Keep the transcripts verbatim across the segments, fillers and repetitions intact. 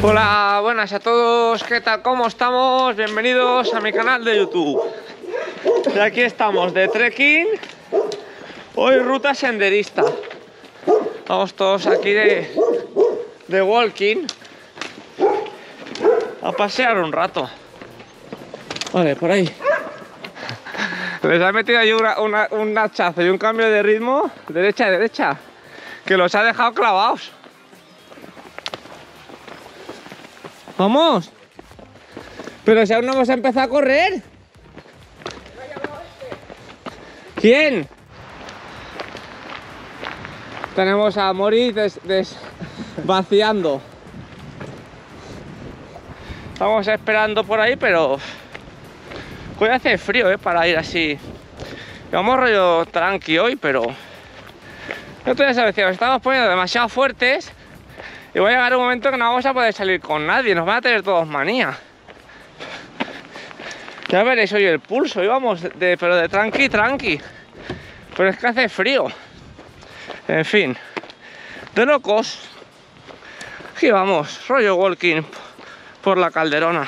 Hola, buenas a todos, ¿qué tal? ¿Cómo estamos? Bienvenidos a mi canal de YouTube. Y aquí estamos de trekking, hoy ruta senderista. Vamos todos aquí de, de walking a pasear un rato. Vale, por ahí. Les ha metido ahí una, una, un hachazo y un cambio de ritmo, derecha a derecha, que los ha dejado clavados. ¡Vamos! Pero si aún no hemos empezado a correr. ¿Quién? Tenemos a Mori des, des, vaciando. Estamos esperando por ahí, pero hoy hace frío, ¿eh? Para ir así. Vamos rollo tranqui hoy, pero no te voy a saber, nos estamos poniendo demasiado fuertes. Y va a llegar un momento que no vamos a poder salir con nadie, nos van a tener todos manía. Ya veréis hoy el pulso, íbamos de, pero de tranqui, tranqui. Pero es que hace frío. En fin, de locos. Aquí vamos, rollo walking por la Calderona.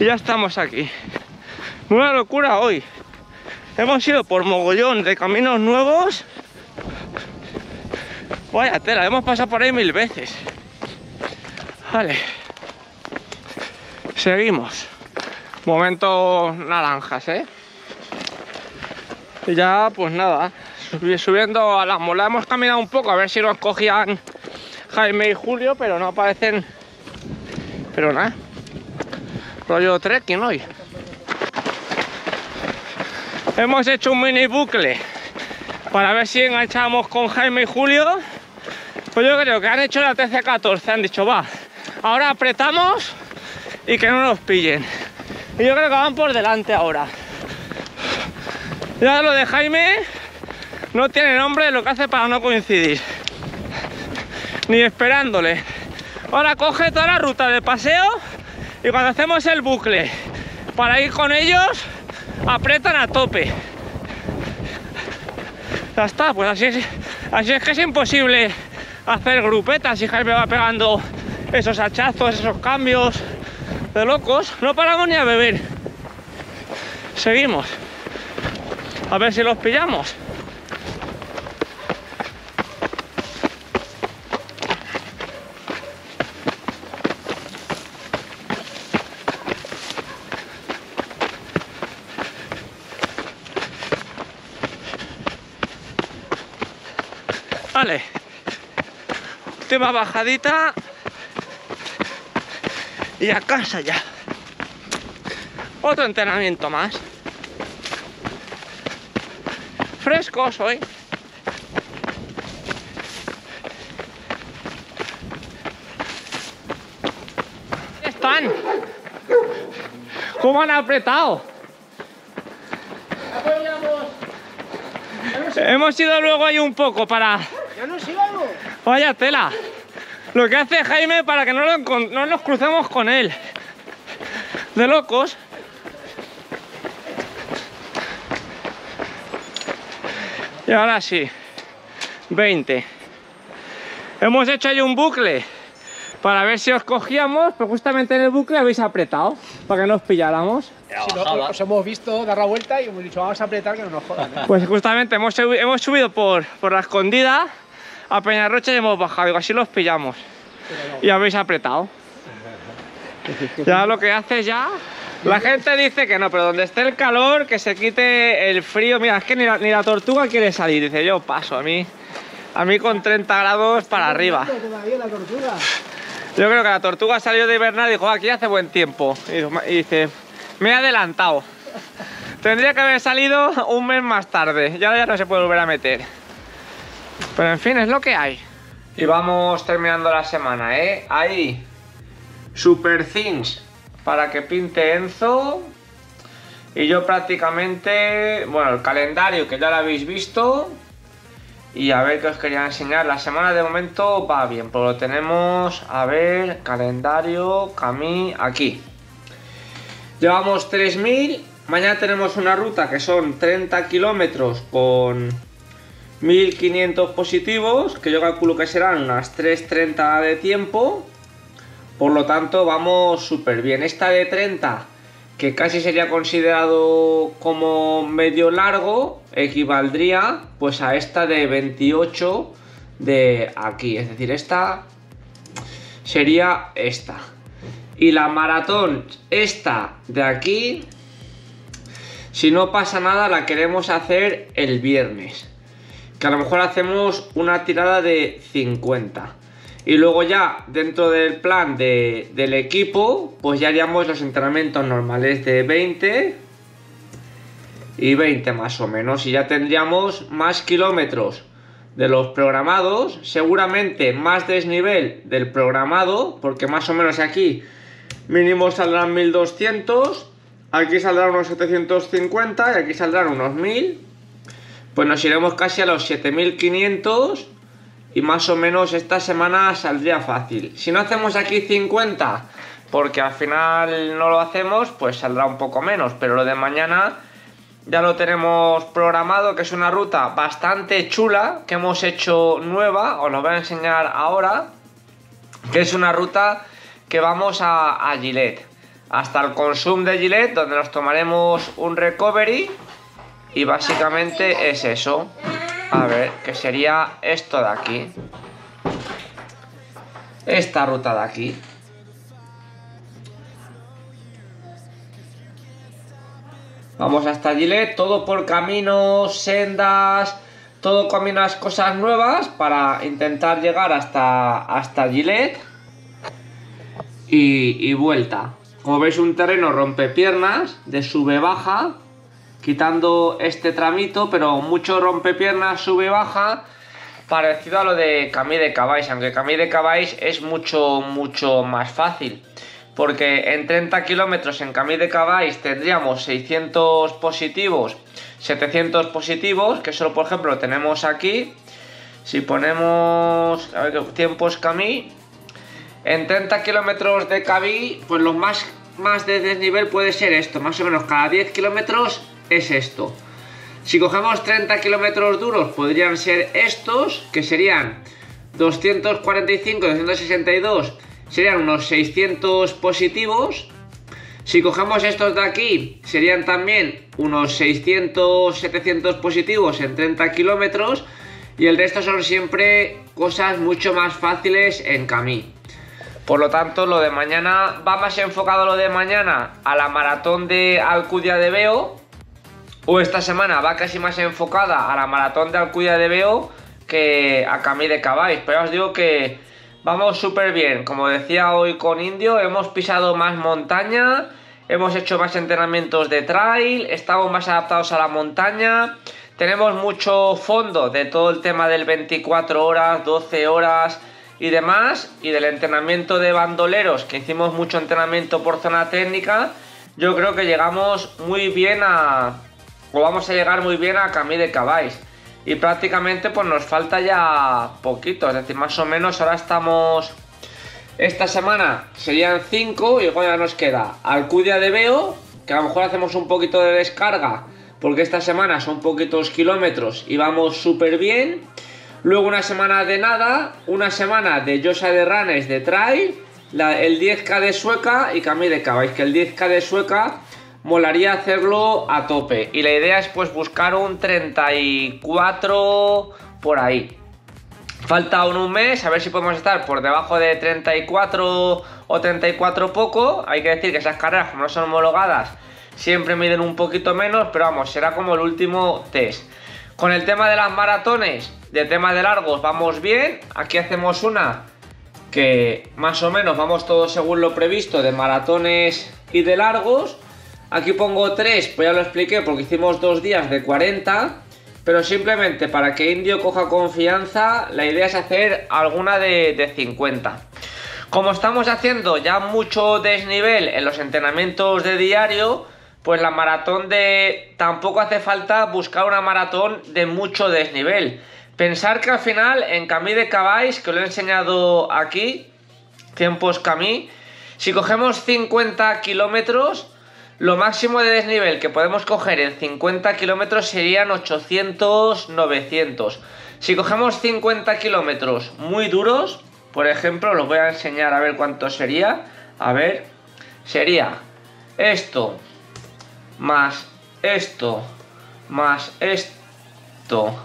Y ya estamos aquí. Una locura hoy. Hemos ido por mogollón de caminos nuevos. Vaya tela, hemos pasado por ahí mil veces. Vale, seguimos. Momentos naranjas, ¿eh? Y ya, pues nada, subiendo a las molas. Hemos caminado un poco a ver si nos cogían Jaime y Julio, pero no aparecen. Pero nada, rollo trekking hoy. Hemos hecho un mini bucle para ver si enganchamos con Jaime y Julio. Pues yo creo que han hecho la T C catorce, han dicho, va. Ahora apretamos y que no nos pillen. Y yo creo que van por delante ahora. Ya lo de Jaime no tiene nombre lo que hace para no coincidir. Ni esperándole. Ahora coge toda la ruta de paseo y cuando hacemos el bucle para ir con ellos, apretan a tope. Ya está, pues así es, así es que es imposible hacer grupetas y Jaime va pegando esos hachazos, esos cambios de locos. No paramos ni a beber. Seguimos. A ver si los pillamos. Vale. Última bajadita. Y a casa ya. Otro entrenamiento más. Frescos hoy. Están. ¿Cómo han apretado? Hemos ido luego ahí un poco para... Yo no sigo algo. Vaya tela. Lo que hace Jaime para que no, lo, no nos crucemos con él. De locos. Y ahora sí. veinte. Hemos hecho ahí un bucle. Para ver si os cogíamos. Pero justamente en el bucle habéis apretado. Para que nos pilláramos. Si no, os hemos visto dar la vuelta y hemos dicho vamos a apretar que no nos jodan, ¿eh? Pues justamente hemos, hemos subido por, por la escondida. A Peñarrocha y hemos bajado, y así los pillamos. No. Y habéis apretado. Ya lo que hace ya... La gente dice que no, pero donde esté el calor, que se quite el frío. Mira, es que ni la, ni la tortuga quiere salir. Dice, yo paso, a mí a mí con treinta grados para arriba. La tortuga. Yo creo que la tortuga salió de hibernar y dijo, aquí hace buen tiempo. Y dice, me he adelantado. Tendría que haber salido un mes más tarde. Ya, ya no se puede volver a meter. Pero en fin, es lo que hay. Y vamos terminando la semana, ¿eh? Hay super things para que pinte Enzo. Y yo prácticamente... Bueno, el calendario que ya lo habéis visto. Y a ver qué os quería enseñar. La semana de momento va bien. Pero lo tenemos... A ver, calendario, Camí... Aquí. Llevamos tres mil. Mañana tenemos una ruta que son treinta kilómetros con... mil quinientos positivos, que yo calculo que serán unas tres treinta de tiempo, Por lo tanto, vamos súper bien. Esta de treinta, que casi sería considerado como medio largo, equivaldría pues a esta de veintiocho de aquí. Es decir, esta sería esta. Y la maratón, esta de aquí, si no pasa nada, la queremos hacer el viernes. Que a lo mejor hacemos una tirada de cincuenta. Y luego ya, dentro del plan de, del equipo, pues ya haríamos los entrenamientos normales de veinte y veinte más o menos. Y ya tendríamos más kilómetros de los programados, seguramente más desnivel del programado, porque más o menos aquí mínimo saldrán mil doscientos, aquí saldrán unos setecientos cincuenta y aquí saldrán unos mil. Pues nos iremos casi a los siete mil quinientos. Y más o menos esta semana saldría fácil. Si no hacemos aquí cincuenta, porque al final no lo hacemos, pues saldrá un poco menos. Pero lo de mañana ya lo tenemos programado, que es una ruta bastante chula, que hemos hecho nueva, os lo voy a enseñar ahora. Que es una ruta que vamos a, a Gillette, hasta el Consum de Gillette, donde nos tomaremos un recovery. Y básicamente es eso. A ver, que sería esto de aquí. Esta ruta de aquí. Vamos hasta Gillette, todo por caminos, sendas, todo con unas cosas nuevas para intentar llegar hasta, hasta Gillette. Y, y vuelta. Como veis, un terreno rompepiernas, de sube-baja, quitando este tramito, pero mucho rompepiernas, sube y baja, parecido a lo de Camí de Cavalls, aunque Camí de Cavalls es mucho, mucho más fácil, porque en treinta kilómetros en Camí de Cavalls tendríamos seiscientos positivos, setecientos positivos, que solo por ejemplo tenemos aquí. Si ponemos, a ver qué tiempos Camí, en treinta kilómetros de Camí, pues los más, más de desnivel puede ser esto, más o menos cada diez kilómetros es esto. Si cogemos treinta kilómetros duros, podrían ser estos, que serían doscientos cuarenta y cinco, doscientos sesenta y dos, serían unos seiscientos positivos. Si cogemos estos de aquí, serían también unos seiscientos, setecientos positivos en treinta kilómetros. Y el resto son siempre cosas mucho más fáciles en Camí. Por lo tanto, lo de mañana va más enfocado, lo de mañana, a la maratón de Alcudia de Veo. O esta semana va casi más enfocada a la maratón de Alcudia de Veo que a Camí de Cavalls. Pero ya os digo que vamos súper bien. Como decía hoy con Indio, hemos pisado más montaña, hemos hecho más entrenamientos de trail, estamos más adaptados a la montaña. Tenemos mucho fondo de todo el tema del veinticuatro horas, doce horas y demás. Y del entrenamiento de bandoleros, que hicimos mucho entrenamiento por zona técnica. Yo creo que llegamos muy bien a... o vamos a llegar muy bien a Camí de Cavalls. Y prácticamente pues nos falta ya poquito. Es decir, más o menos ahora estamos... esta semana serían cinco y luego ya nos queda Alcudia de Veo, que a lo mejor hacemos un poquito de descarga, porque esta semana son poquitos kilómetros y vamos súper bien. Luego una semana de nada, una semana de Josa de Ranes de trail, la, el diez K de Sueca y Camí de Cavalls. Que el diez K de Sueca molaría hacerlo a tope, y la idea es pues buscar un treinta y cuatro por ahí. Falta aún un mes, a ver si podemos estar por debajo de treinta y cuatro o treinta y cuatro poco. Hay que decir que esas carreras, como no son homologadas, siempre miden un poquito menos, pero vamos, será como el último test. Con el tema de las maratones, de tema de largos, vamos bien. Aquí hacemos una que más o menos vamos todos según lo previsto de maratones y de largos. Aquí pongo tres, pues ya lo expliqué, porque hicimos dos días de cuarenta, pero simplemente para que Indio coja confianza, la idea es hacer alguna de, de cincuenta. Como estamos haciendo ya mucho desnivel en los entrenamientos de diario, pues la maratón de... tampoco hace falta buscar una maratón de mucho desnivel. Pensar que al final en Camí de Cavalls, que lo he enseñado aquí, tiempos Camí, si cogemos cincuenta kilómetros, lo máximo de desnivel que podemos coger en cincuenta kilómetros serían ochocientos, novecientos. Si cogemos cincuenta kilómetros muy duros, Por ejemplo, los voy a enseñar a ver cuánto sería. A ver, sería esto, más esto, más esto,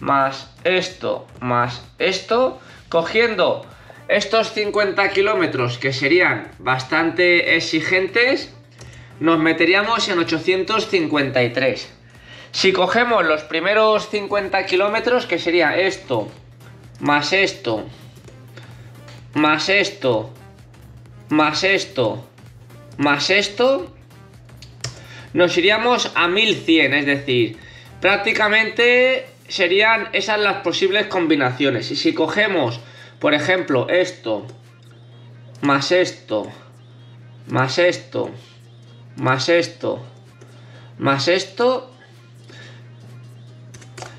más esto, más esto, cogiendo estos cincuenta kilómetros que serían bastante exigentes, nos meteríamos en ochocientos cincuenta y tres. Si cogemos los primeros cincuenta kilómetros, que sería esto, más esto, más esto, más esto, más esto, nos iríamos a mil cien, es decir, prácticamente serían esas las posibles combinaciones. Y si cogemos, por ejemplo, esto, más esto, más esto, más esto, más esto,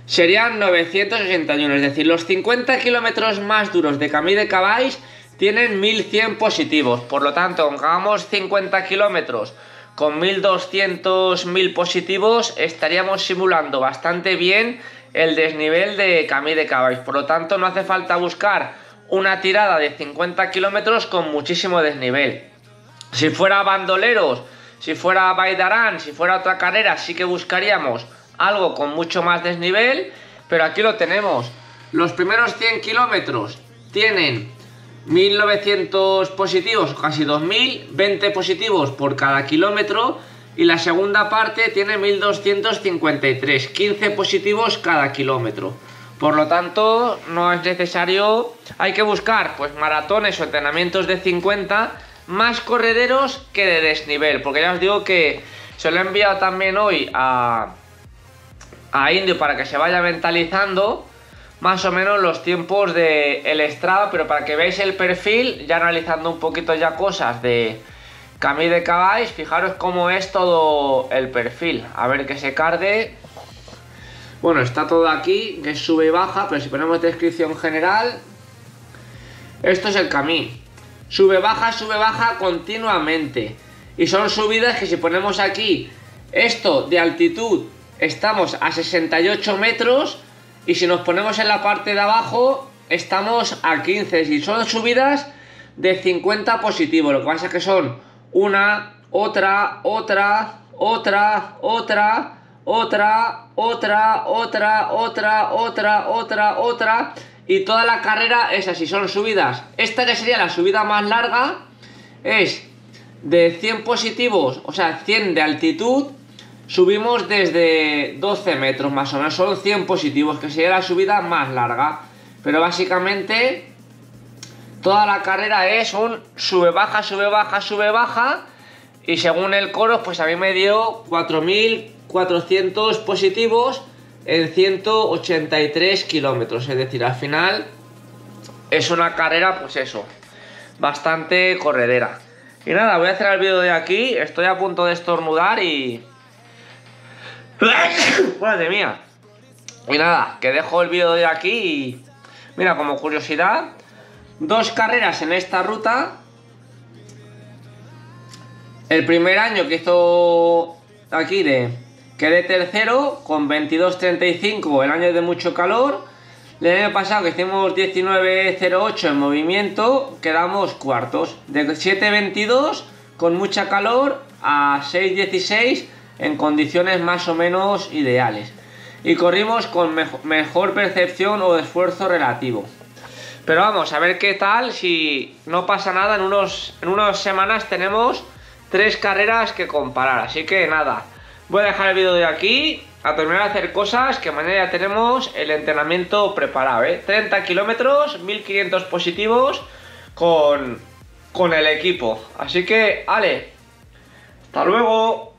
serían novecientos sesenta y uno, es decir, los cincuenta kilómetros más duros de Camí de Cavalls tienen mil cien positivos. Por lo tanto, aunque hagamos cincuenta kilómetros con mil doscientos, mil positivos, estaríamos simulando bastante bien el desnivel de Camí de Cavalls. Por lo tanto, no hace falta buscar una tirada de cincuenta kilómetros con muchísimo desnivel. Si fuera Bandoleros, si fuera Baidarán, si fuera otra carrera, sí que buscaríamos algo con mucho más desnivel, pero aquí lo tenemos. Los primeros cien kilómetros tienen mil novecientos positivos, casi dos mil, veinte positivos por cada kilómetro, y la segunda parte tiene mil doscientos cincuenta y tres, quince positivos cada kilómetro. Por lo tanto, no es necesario, hay que buscar pues maratones o entrenamientos de cincuenta más correderos que de desnivel, porque ya os digo que se lo he enviado también hoy a a Indio para que se vaya mentalizando más o menos los tiempos de el Strava, pero para que veáis el perfil, ya analizando un poquito ya cosas de Camí de Cavalls, fijaros cómo es todo el perfil. A ver que se cargue. Bueno, está todo aquí, que sube y baja, pero si ponemos descripción general, esto es el Camí. Sube, baja, sube, baja continuamente. Y son subidas que si ponemos aquí esto de altitud, estamos a sesenta y ocho metros, y si nos ponemos en la parte de abajo estamos a quince, y son subidas de cincuenta positivos. Lo que pasa es que son una, otra, otra, otra, otra, otra, otra, otra, otra, otra, otra, otra, y toda la carrera es así, son subidas. Esta que sería la subida más larga es de cien positivos, o sea, cien de altitud. Subimos desde doce metros más o menos, son cien positivos, que sería la subida más larga. Pero básicamente toda la carrera es un sube, baja, sube, baja, sube, baja. Y según el COROS, pues a mí me dio cuatro mil cuatrocientos positivos en ciento ochenta y tres kilómetros. Es decir, al final es una carrera, pues eso, bastante corredera. Y nada, voy a cerrar el vídeo de aquí, estoy a punto de estornudar y... madre mía. Y nada, que dejo el vídeo de aquí. Y mira, como curiosidad, dos carreras en esta ruta. El primer año que hizo aquí de quedé tercero con veintidós treinta y cinco, el año de mucho calor. El año pasado que hicimos diecinueve cero ocho en movimiento, quedamos cuartos. De siete veintidós con mucha calor a seis dieciséis en condiciones más o menos ideales, y corrimos con mejo, mejor percepción o esfuerzo relativo. Pero vamos a ver qué tal. Si no pasa nada, en, unos, en unas semanas tenemos tres carreras que comparar. Así que nada, voy a dejar el vídeo de aquí, a terminar de hacer cosas, que mañana ya tenemos el entrenamiento preparado, ¿eh? treinta kilómetros, mil quinientos positivos con, con el equipo. Así que, ale, hasta luego.